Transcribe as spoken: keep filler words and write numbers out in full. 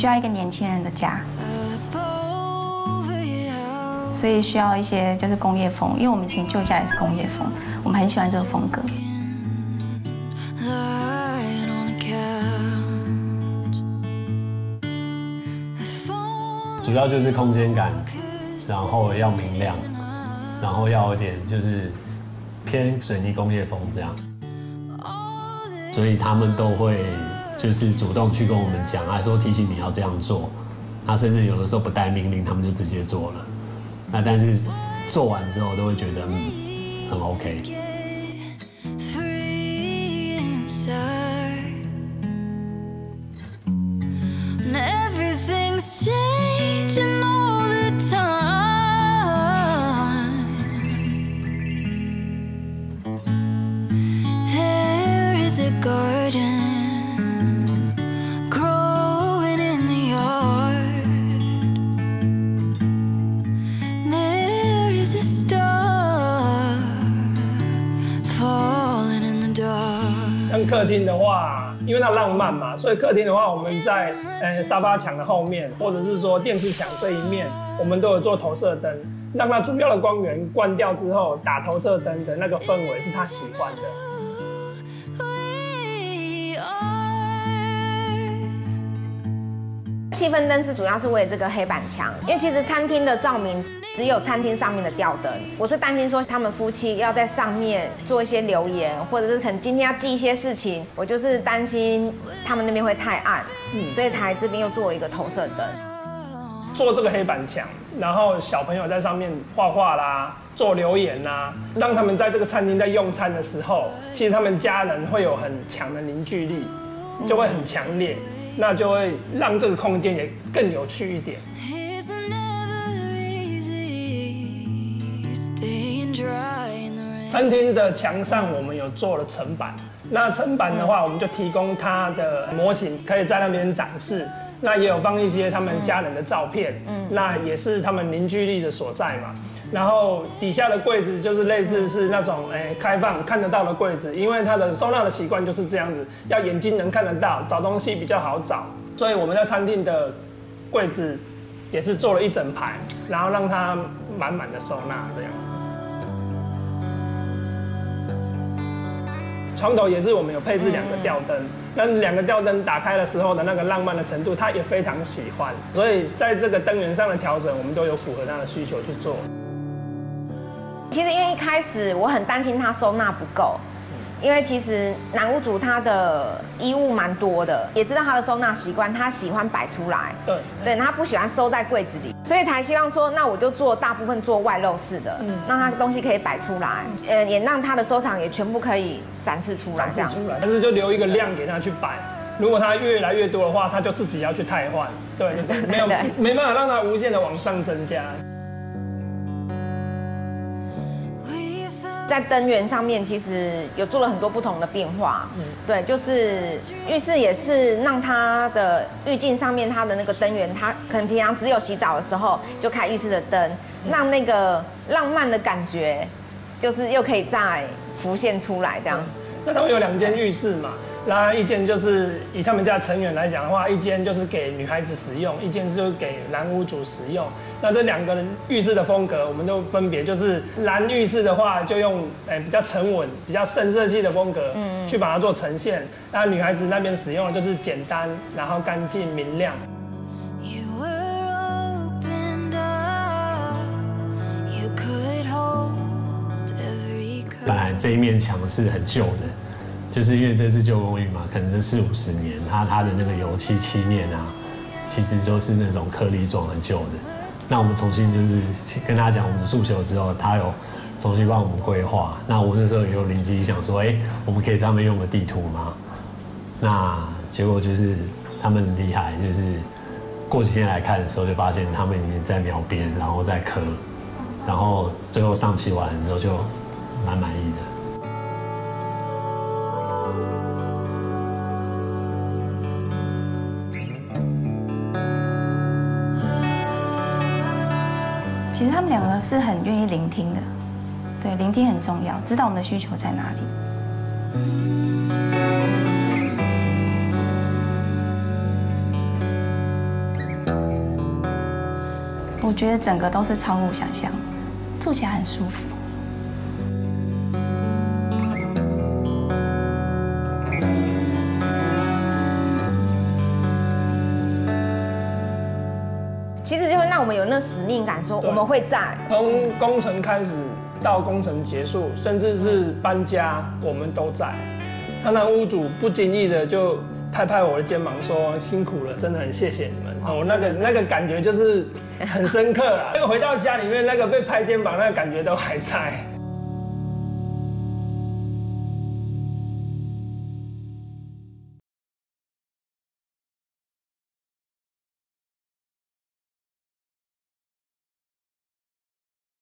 需要一个年轻人的家，所以需要一些就是工业风，因为我们以前旧家也是工业风，我们很喜欢这个风格。 主要就是空间感，然后要明亮，然后要有点就是偏水泥工业风这样，所以他们都会就是主动去跟我们讲啊，说提醒你要这样做，那甚至有的时候不带命令，他们就直接做了。那但是做完之后都会觉得嗯很 OK。像客厅的话，因为它浪漫嘛，所以客厅的话，我们在呃沙发墙的后面，或者是说电视墙这一面，我们都有做投射灯，让它主要的光源关掉之后，打投射灯的那个氛围是他喜欢的。 气氛灯是主要是为了这个黑板墙，因为其实餐厅的照明只有餐厅上面的吊灯。我是担心说他们夫妻要在上面做一些留言，或者是可能今天要记一些事情，我就是担心他们那边会太暗，嗯，所以才这边又做一个投射灯，做这个黑板墙，然后小朋友在上面画画啦，做留言啦，让他们在这个餐厅在用餐的时候，其实他们家人会有很强的凝聚力，就会很强烈。 那就会让这个空间也更有趣一点。餐厅的墙上我们有做了层板，那层板的话，我们就提供它的模型，可以在那边展示。那也有放一些他们家人的照片，那也是他们凝聚力的所在嘛。然后底下的柜子就是类似是那种诶开放看得到的柜子，因为它的收纳的习惯就是这样子，要眼睛能看得到，找东西比较好找，所以我们在餐厅的柜子也是做了一整排，然后让它满满的收纳这样。床头也是我们有配置两个吊灯，那两个吊灯打开的时候的那个浪漫的程度，他也非常喜欢，所以在这个灯源上的调整，我们都有符合他的需求去做。 其实因为一开始我很担心他收纳不够，因为其实男屋主他的衣物蛮多的，也知道他的收纳习惯，他喜欢摆出来，对，对，他不喜欢收在柜子里，所以才希望说，那我就做大部分做外露式的，嗯，让他的东西可以摆出来，呃，也让他的收藏也全部可以展示出来，这样子，但是就留一个量给他去摆。 如果它越来越多的话，他就自己要去汰换，对，没有没办法让它无限的往上增加。在灯源上面，其实有做了很多不同的变化，嗯，对，就是浴室也是让它的浴镜上面它的那个灯源，它可能平常只有洗澡的时候就开浴室的灯，让那个浪漫的感觉，就是又可以再浮现出来这样。那他们有两间浴室嘛？ 那一间就是以他们家成员来讲的话，一间就是给女孩子使用，一间就是给男屋主使用。那这两个浴室的风格，我们都分别就是男浴室的话，就用诶、欸、比较沉稳、比较深色系的风格，嗯，去把它做呈现。那女孩子那边使用的就是简单，然后干净明亮。 本来这一面墙是很旧的。 就是因为这是旧公寓嘛，可能是四五十年，它它的那个油漆漆面啊，其实就是那种颗粒状很旧的。那我们重新就是跟他讲我们诉求之后，他有重新帮我们规划。那我那时候也有灵机一想说，哎、欸，我们可以在上面用个地图吗？那结果就是他们很厉害，就是过几天来看的时候就发现他们已经在描边，然后在刻，然后最后上漆完之后就蛮满意的。 其实他们两个是很愿意聆听的，对，聆听很重要，知道我们的需求在哪里。我觉得整个都是超乎想象，住起来很舒服。 其实就会让我们有那使命感，说我们会在从工程开始到工程结束，甚至是搬家，我们都在。常常屋主不经意的就拍拍我的肩膀说：“辛苦了，真的很谢谢你们。”我那个那个感觉就是很深刻啊。那个回到家里面，那个被拍肩膀那个感觉都还在。